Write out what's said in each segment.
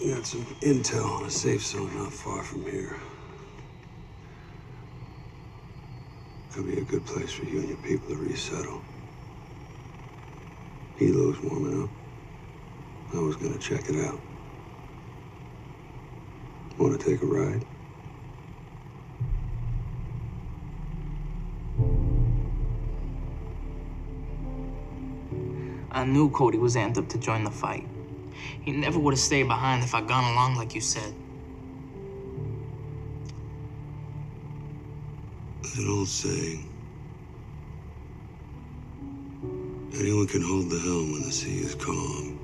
You got some intel on a safe zone not far from here. Could be a good place for you and your people to resettle. Hilo's warming up. I was gonna check it out. Wanna take a ride? I knew Cody was amped up to join the fight. He never would have stayed behind if I'd gone along like you said. An old saying. Anyone can hold the helm when the sea is calm.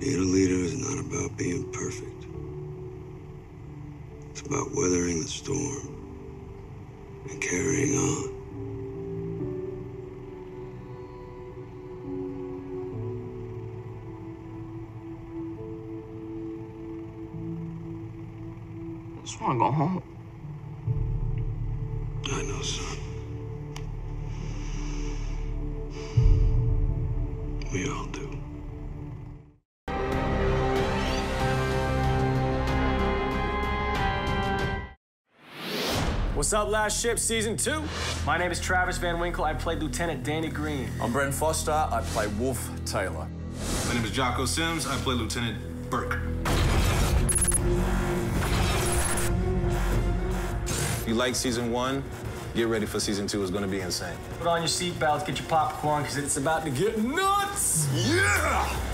Being a leader is not about being perfect. It's about weathering the storm and carrying on. I just want to go home. I know, son. We all do. What's up, Last Ship Season 2? My name is Travis Van Winkle. I play Lieutenant Danny Green. I'm Brent Foster. I play Wolf Taylor. My name is Jocko Sims. I play Lieutenant Burke. If you like Season 1, get ready for Season 2. It's going to be insane. Put on your seatbelts, get your popcorn, because it's about to get nuts! Yeah!